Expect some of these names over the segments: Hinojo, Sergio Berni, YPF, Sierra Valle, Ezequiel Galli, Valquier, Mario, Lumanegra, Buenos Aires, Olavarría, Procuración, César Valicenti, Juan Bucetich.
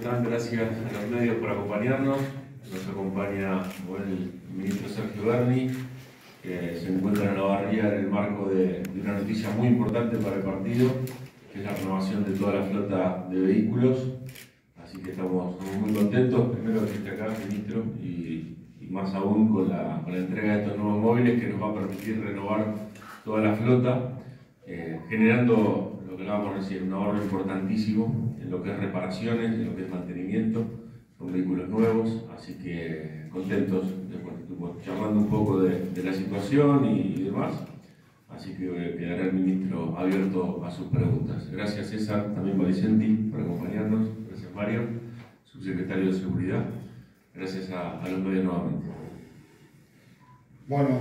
Gracias a los medios por acompañarnos. Nos acompaña el ministro Sergio Berni, que se encuentra en Olavarría en el marco de una noticia muy importante para el partido, que es la renovación de toda la flota de vehículos. Así que estamos muy contentos, primero que esté acá, ministro, y más aún con la entrega de estos nuevos móviles que nos va a permitir renovar toda la flota, generando lo que vamos a decir, un ahorro importantísimo en lo que es reparaciones, en lo que es mantenimiento, con vehículos nuevos, así que contentos, charlando un poco de la situación y demás, así que quedará el ministro abierto a sus preguntas. Gracias César, también Valicenti, por acompañarnos, gracias Mario, subsecretario de Seguridad, gracias a los medios nuevamente. Bueno,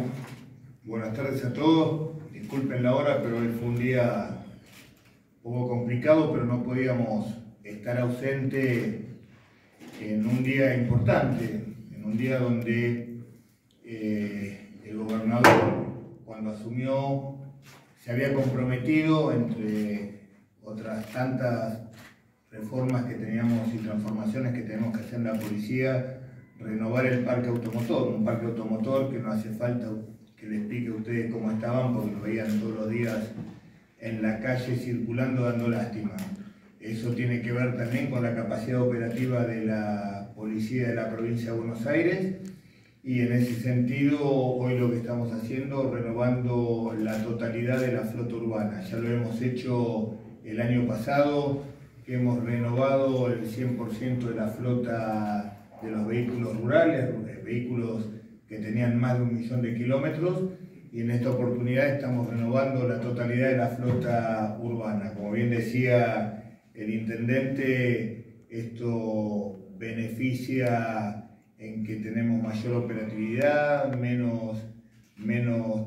buenas tardes a todos, disculpen la hora, pero hoy fue un día un poco complicado, pero no podíamos estar ausente en un día importante, en un día donde el gobernador, cuando asumió, se había comprometido, entre otras tantas reformas que teníamos y transformaciones que tenemos que hacer en la policía, renovar el parque automotor, un parque automotor que no hace falta que le explique a ustedes cómo estaban, porque lo veían todos los días en la calle circulando dando lástima. Eso tiene que ver también con la capacidad operativa de la policía de la provincia de Buenos Aires, y en ese sentido hoy lo que estamos haciendo, renovando la totalidad de la flota urbana. Ya lo hemos hecho el año pasado, hemos renovado el 100% de la flota de los vehículos rurales, vehículos que tenían más de 1.000.000 de kilómetros, y en esta oportunidad estamos renovando la totalidad de la flota urbana. Como bien decía el intendente, esto beneficia en que tenemos mayor operatividad, menos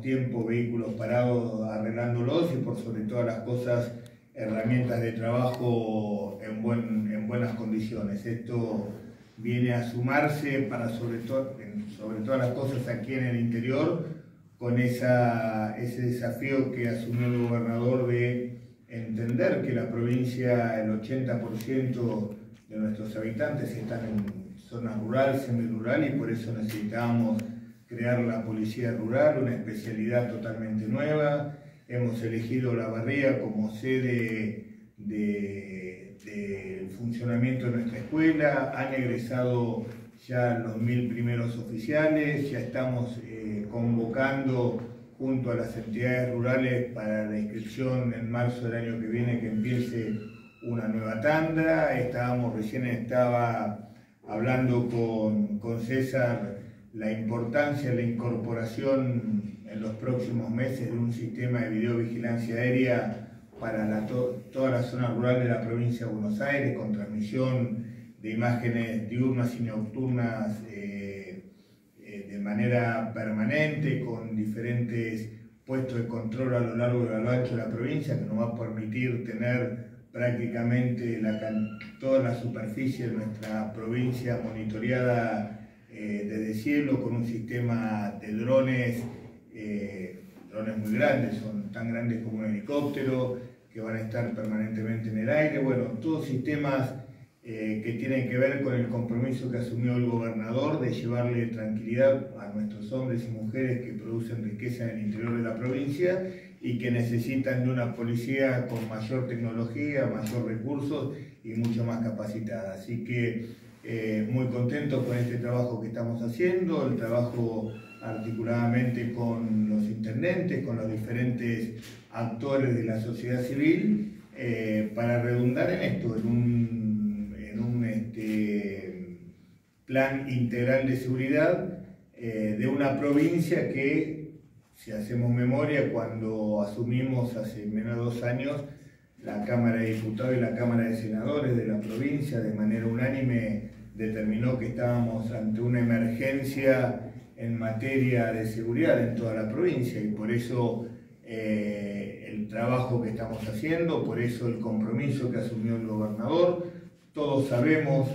tiempo, vehículos parados arreglándolos, y por sobre todas las cosas, herramientas de trabajo en buenas condiciones. Esto viene a sumarse para sobre todas las cosas aquí en el interior, con ese desafío que asumió el gobernador de entender que la provincia, el 80% de nuestros habitantes están en zonas rurales, semirural, y por eso necesitábamos crear la policía rural, una especialidad totalmente nueva. Hemos elegido Olavarría como sede del funcionamiento de nuestra escuela, han egresado ya los 1.000 primeros oficiales, ya estamos convocando junto a las entidades rurales para la inscripción en marzo del año que viene, que empiece una nueva tanda. Recién estaba hablando con César la importancia de la incorporación en los próximos meses de un sistema de videovigilancia aérea para toda la zona rural de la provincia de Buenos Aires, con transmisión de imágenes diurnas y nocturnas de manera permanente, con diferentes puestos de control a lo largo y a lo ancho de la provincia, que nos va a permitir tener prácticamente toda la superficie de nuestra provincia monitoreada desde cielo, con un sistema de drones, drones muy grandes, son tan grandes como un helicóptero, que van a estar permanentemente en el aire. Bueno, todos sistemas que tienen que ver con el compromiso que asumió el gobernador de llevarle tranquilidad a nuestros hombres y mujeres que producen riqueza en el interior de la provincia y que necesitan de una policía con mayor tecnología, mayor recursos y mucho más capacitada. Así que muy contentos con este trabajo que estamos haciendo, el trabajo articuladamente con los intendentes, con los diferentes actores de la sociedad civil, para redundar en esto, en un plan integral de seguridad de una provincia que, si hacemos memoria, cuando asumimos hace menos de 2 años la Cámara de Diputados y la Cámara de Senadores de la provincia, de manera unánime determinó que estábamos ante una emergencia en materia de seguridad en toda la provincia, y por eso el trabajo que estamos haciendo, por eso el compromiso que asumió el gobernador. Todos sabemos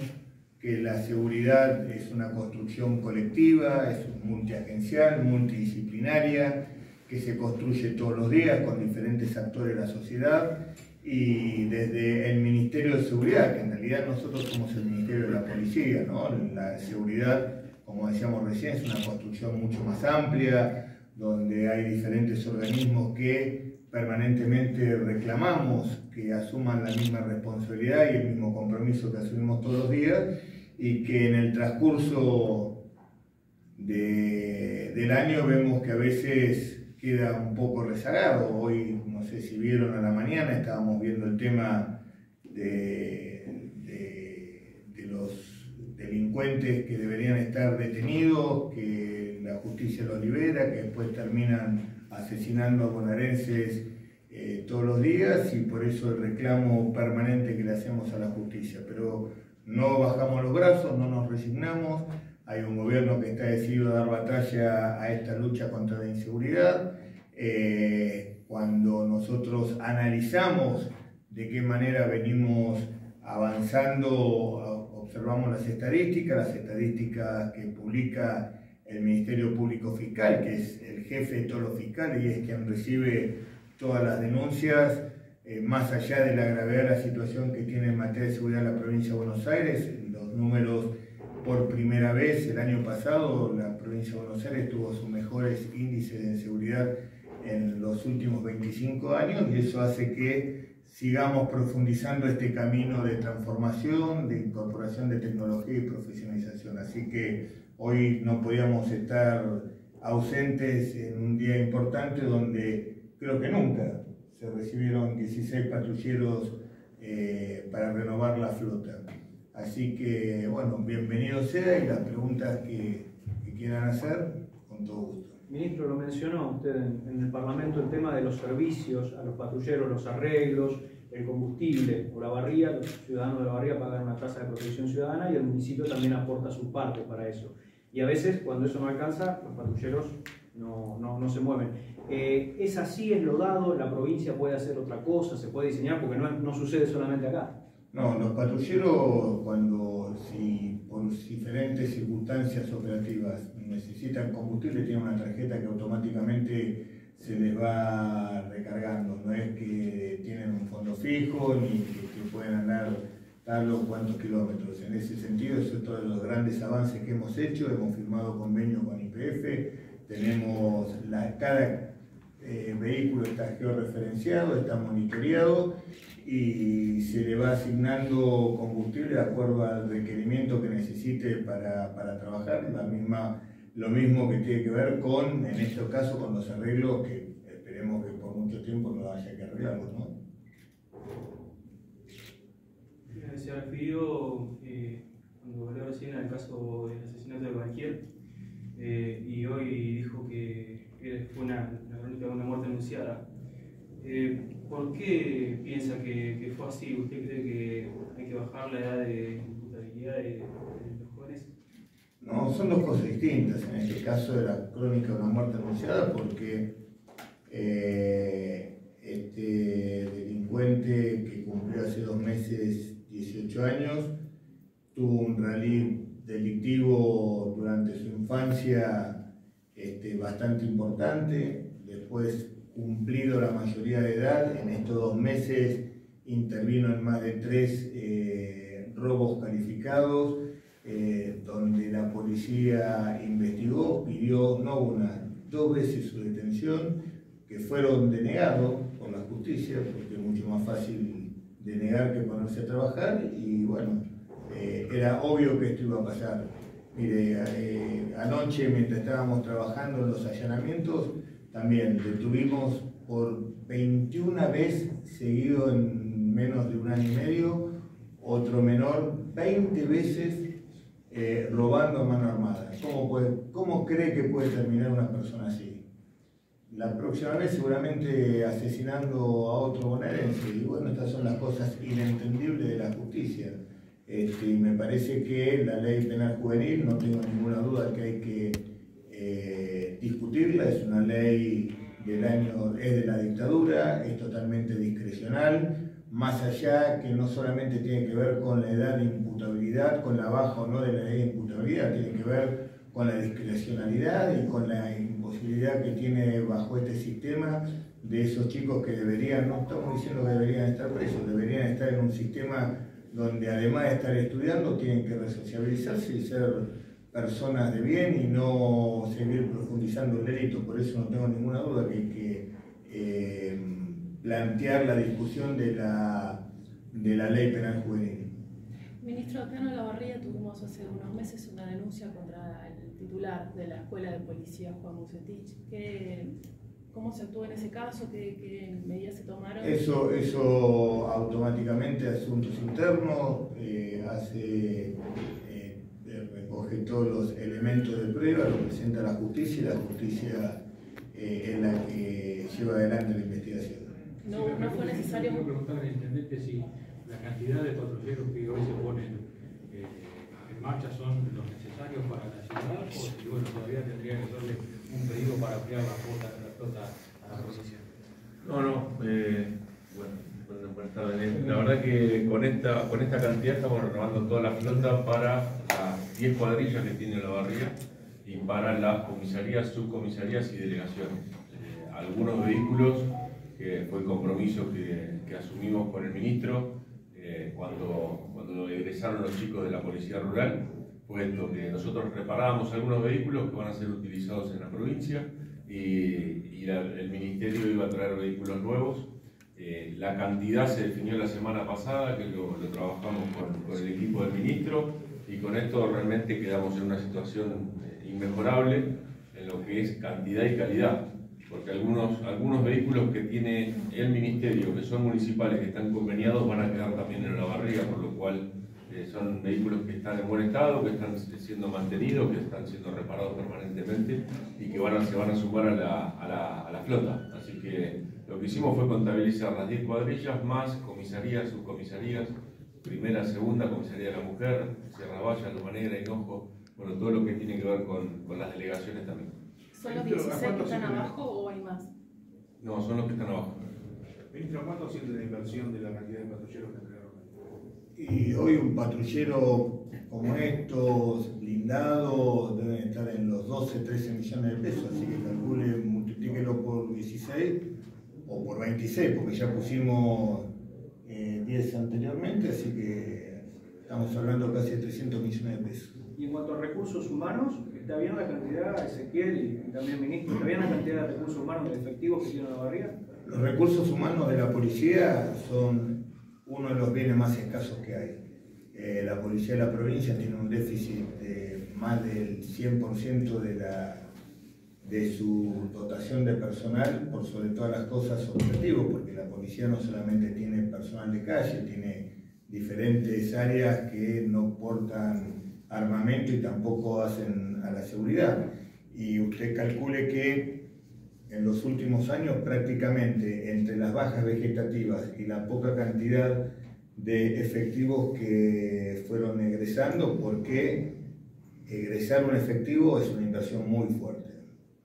que la seguridad es una construcción colectiva, es multiagencial, multidisciplinaria, que se construye todos los días con diferentes actores de la sociedad, y desde el Ministerio de Seguridad, que en realidad nosotros somos el Ministerio de la Policía, ¿no? La seguridad, como decíamos recién, es una construcción mucho más amplia, donde hay diferentes organismos que permanentemente reclamamos que asuman la misma responsabilidad y el mismo compromiso que asumimos todos los días, y que en el transcurso del año vemos que a veces queda un poco rezagado. Hoy, no sé si vieron a la mañana, estábamos viendo el tema de los delincuentes que deberían estar detenidos, que la justicia los libera, que después terminan asesinando a bonaerenses todos los días, y por eso el reclamo permanente que le hacemos a la justicia. Pero no bajamos los brazos, no nos resignamos. Hay un gobierno que está decidido a dar batalla a esta lucha contra la inseguridad. Cuando nosotros analizamos de qué manera venimos avanzando, observamos las estadísticas que publica el Ministerio Público Fiscal, que es el jefe de todos los fiscales y es quien recibe todas las denuncias. Más allá de la gravedad de la situación que tiene en materia de seguridad la provincia de Buenos Aires, los números por primera vez el año pasado, la provincia de Buenos Aires tuvo sus mejores índices de inseguridad en los últimos 25 años, y eso hace que sigamos profundizando este camino de transformación, de incorporación de tecnología y profesionalización. Así que hoy no podíamos estar ausentes en un día importante donde creo que nunca se recibieron 16 patrulleros para renovar la flota. Así que, bueno, bienvenido sea, y las preguntas que quieran hacer, con todo gusto. Ministro, lo mencionó usted en el Parlamento el tema de los servicios a los patrulleros, los arreglos, el combustible. Olavarría, los ciudadanos de Olavarría pagan una tasa de protección ciudadana y el municipio también aporta su parte para eso. Y a veces, cuando eso no alcanza, los patrulleros no se mueven. ¿Es así, es lo dado? ¿La provincia puede hacer otra cosa? ¿Se puede diseñar? Porque no sucede solamente acá. No, los patrulleros, por diferentes circunstancias operativas necesitan combustible, tienen una tarjeta que automáticamente se les va recargando. No es que tienen un fondo fijo ni que pueden andar tal o cuantos kilómetros. En ese sentido, eso es otro de los grandes avances que hemos hecho. Hemos firmado convenios con YPF, tenemos cada vehículo está georreferenciado, está monitoreado, y se le va asignando combustible de acuerdo al requerimiento que necesite para trabajar. Lo mismo que tiene que ver con, en estos casos, con los arreglos, que esperemos que por mucho tiempo no haya que arreglarlos, ¿no? Se refirió, cuando habló recién, al caso del asesinato de Valquier, y hoy dijo que fue una muerte anunciada. ¿Por qué piensa que fue así? ¿Usted cree que hay que bajar la edad de imputabilidad de los jóvenes? No, son dos cosas distintas. En este caso era crónica de una muerte anunciada, porque este delincuente, que cumplió hace 2 meses 18 años, tuvo un rally delictivo durante su infancia bastante importante. Después, cumplido la mayoría de edad, en estos 2 meses intervino en más de 3 robos calificados, donde la policía investigó, pidió no una, 2 veces su detención, que fueron denegados por la justicia, porque es mucho más fácil denegar que ponerse a trabajar, y bueno, era obvio que esto iba a pasar. Mire, anoche, mientras estábamos trabajando en los allanamientos, también detuvimos por 21 veces seguido en menos de un año y medio, otro menor 20 veces robando a mano armada. ¿Cómo cree que puede terminar una persona así? La próxima vez seguramente asesinando a otro bonaerense. Y bueno, estas son las cosas inentendibles de la justicia. Me parece que la ley penal juvenil, no tengo ninguna duda que hay que discutirla. Es una ley es de la dictadura, es totalmente discrecional, más allá que no solamente tiene que ver con la edad de imputabilidad, con la baja o no de la edad de imputabilidad, tiene que ver con la discrecionalidad y con la imposibilidad que tiene bajo este sistema de esos chicos que deberían, no estamos diciendo que deberían estar presos, deberían estar en un sistema donde además de estar estudiando tienen que resociabilizarse y ser personas de bien y no seguir profundizando el delito. Por eso no tengo ninguna duda que hay que plantear la discusión de la ley penal juvenil. Ministro, acá en Olavarría tuvimos hace unos meses una denuncia contra el titular de la Escuela de Policía, Juan Bucetich. ¿Cómo se actuó en ese caso? ¿Qué medidas se tomaron? Eso automáticamente asuntos internos, recoge todos los elementos de prueba, lo presenta a la justicia y la justicia es la que lleva adelante la investigación. No fue necesario. Quiero preguntar al intendente si la cantidad de patrulleros que hoy se ponen en marcha son los necesarios para la ciudad, o si bueno, todavía tendría que darle un pedido para ampliar la cuota. La verdad que con esta cantidad estamos renovando toda la flota para las 10 cuadrillas que tiene Olavarría y para las comisarías, subcomisarías y delegaciones. Algunos vehículos, que fue el compromiso que asumimos con el ministro cuando egresaron los chicos de la Policía Rural, fue esto, que nosotros reparamos algunos vehículos que van a ser utilizados en la provincia. El Ministerio iba a traer vehículos nuevos. La cantidad se definió la semana pasada, que lo trabajamos con el equipo del ministro, y con esto realmente quedamos en una situación inmejorable en lo que es cantidad y calidad, porque algunos vehículos que tiene el Ministerio, que son municipales, que están conveniados, van a quedar también en Olavarría, por lo cual son vehículos que están en buen estado, que están siendo mantenidos, que están siendo reparados permanentemente y que se van a sumar a la flota. Así que lo que hicimos fue contabilizar las 10 cuadrillas más comisarías, subcomisarías, primera, segunda, comisaría de la mujer, Sierra Valle, Lumanegra, Hinojo, bueno, todo lo que tiene que ver con las delegaciones también. ¿Son los 16 que están abajo o hay más? No, son los que están abajo. Ministro, ¿cuánto siente la inversión de la cantidad de patrulleros que entregaron? Y hoy un patrullero como estos, blindado, deben estar en los 12, 13 millones de pesos, así que calcule, multiplíquelo por 16 o por 26, porque ya pusimos 10 anteriormente, así que estamos hablando casi de 300 millones de pesos. Y en cuanto a recursos humanos, ¿está bien la cantidad, Ezequiel, y también ministro, está bien la cantidad de recursos humanos de efectivos que tiene Olavarría? Los recursos humanos de la policía son uno de los bienes más escasos que hay. La policía de la provincia tiene un déficit de más del 100% de su dotación de personal, por sobre todas las cosas objetivos, porque la policía no solamente tiene personal de calle, tiene diferentes áreas que no portan armamento y tampoco hacen a la seguridad. Y usted calcule que en los últimos años prácticamente entre las bajas vegetativas y la poca cantidad de efectivos que fueron egresando, porque egresar un efectivo es una inversión muy fuerte,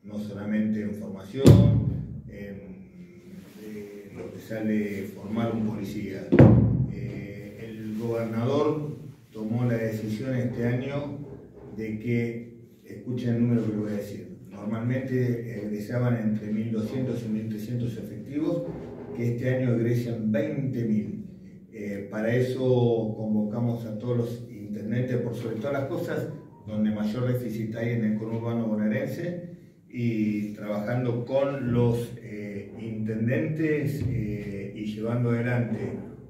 no solamente en formación, en lo que sale formar un policía. El gobernador tomó la decisión este año de que, escuchen el número que voy a decir, normalmente egresaban entre 1.200 y 1.300 efectivos, que este año egresan 20.000. Para eso convocamos a todos los intendentes, por sobre todas las cosas, donde mayor déficit hay en el conurbano bonaerense, y trabajando con los intendentes y llevando adelante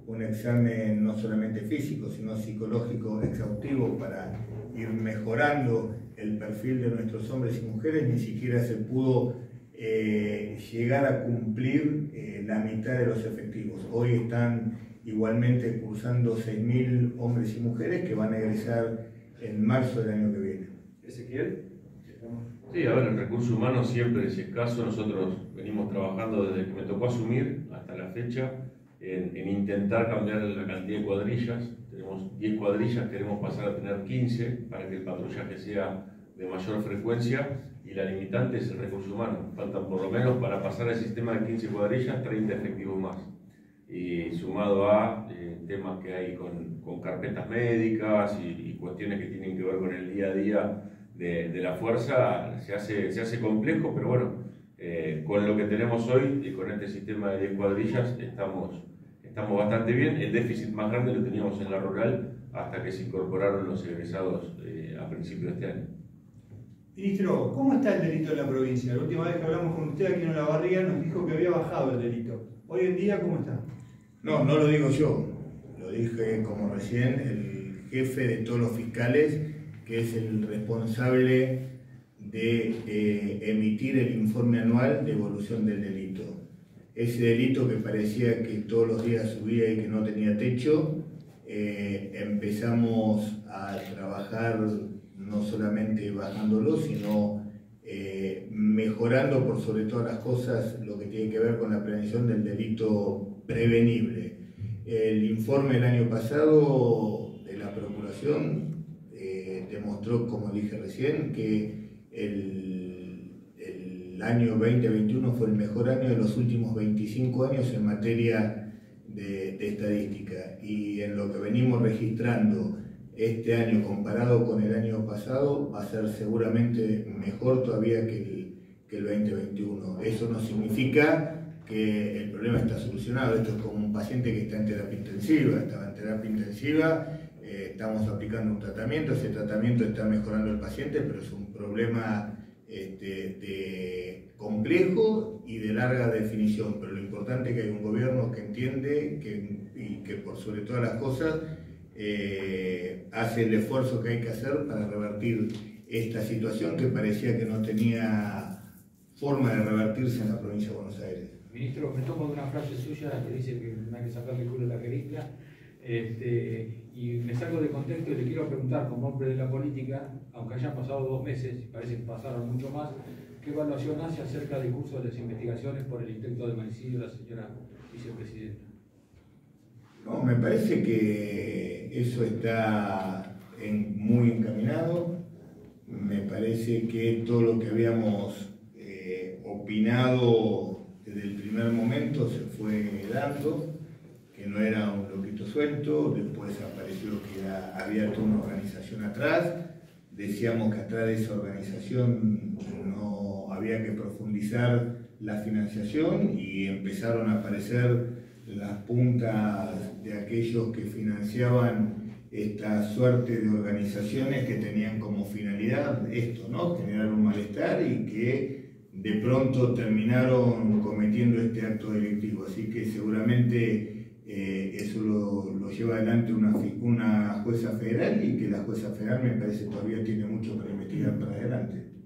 un examen no solamente físico, sino psicológico exhaustivo para ir mejorando el perfil de nuestros hombres y mujeres. Ni siquiera se pudo llegar a cumplir la mitad de los efectivos. Hoy están igualmente cursando 6.000 hombres y mujeres que van a egresar en marzo del año que viene. ¿Ezequiel? Sí, a ver, el recurso humano siempre es escaso. Nosotros venimos trabajando desde que me tocó asumir hasta la fecha en intentar cambiar la cantidad de cuadrillas. Tenemos 10 cuadrillas, queremos pasar a tener 15 para que el patrullaje sea de mayor frecuencia, y la limitante es el recurso humano. Faltan por lo menos, para pasar al sistema de 15 cuadrillas, 30 efectivos más. Y sumado a temas que hay con carpetas médicas y cuestiones que tienen que ver con el día a día de la fuerza, se hace complejo, pero bueno, Con lo que tenemos hoy y con este sistema de 10 cuadrillas estamos bastante bien. El déficit más grande lo teníamos en la rural hasta que se incorporaron los egresados a principios de este año. Ministro, ¿cómo está el delito en la provincia? La última vez que hablamos con usted aquí en Olavarría nos dijo que había bajado el delito. Hoy en día, ¿cómo está? No, no lo digo yo. Lo dije como recién el jefe de todos los fiscales, que es el responsable de emitir el informe anual de evolución del delito. Ese delito que parecía que todos los días subía y que no tenía techo, empezamos a trabajar no solamente bajándolo, sino mejorando por sobre todas las cosas lo que tiene que ver con la prevención del delito prevenible. El informe del año pasado de la Procuración demostró, como dije recién, que el año 2021 fue el mejor año de los últimos 25 años en materia de estadística, y en lo que venimos registrando este año comparado con el año pasado va a ser seguramente mejor todavía que el 2021. Eso no significa que el problema está solucionado. Esto es como un paciente que está en terapia intensiva. Estaba en terapia intensiva, estamos aplicando un tratamiento, ese tratamiento está mejorando el paciente, pero es un problema complejo y de larga definición. Pero lo importante es que hay un gobierno que entiende y que por sobre todas las cosas hace el esfuerzo que hay que hacer para revertir esta situación que parecía que no tenía forma de revertirse en la provincia de Buenos Aires. Ministro, me tomo de una frase suya que dice que no hay que sacarle el culo de la revista. Y me salgo de contexto y le quiero preguntar, como hombre de la política, aunque hayan pasado 2 meses, parece que pasaron mucho más, ¿qué evaluación hace acerca del curso de las investigaciones por el intento de magnicidio de la señora vicepresidenta? No, me parece que eso está muy encaminado. Me parece que todo lo que habíamos opinado desde el primer momento se fue dando, que no era un loquito suelto. Después apareció que había toda una organización atrás. Decíamos que atrás de esa organización no había que profundizar la financiación, y empezaron a aparecer las puntas de aquellos que financiaban esta suerte de organizaciones que tenían como finalidad esto, ¿no? Generar un malestar, y que de pronto terminaron cometiendo este acto delictivo. Así que seguramente eso lo lleva adelante una jueza federal, y que la jueza federal, me parece, todavía tiene mucho para investigar para adelante.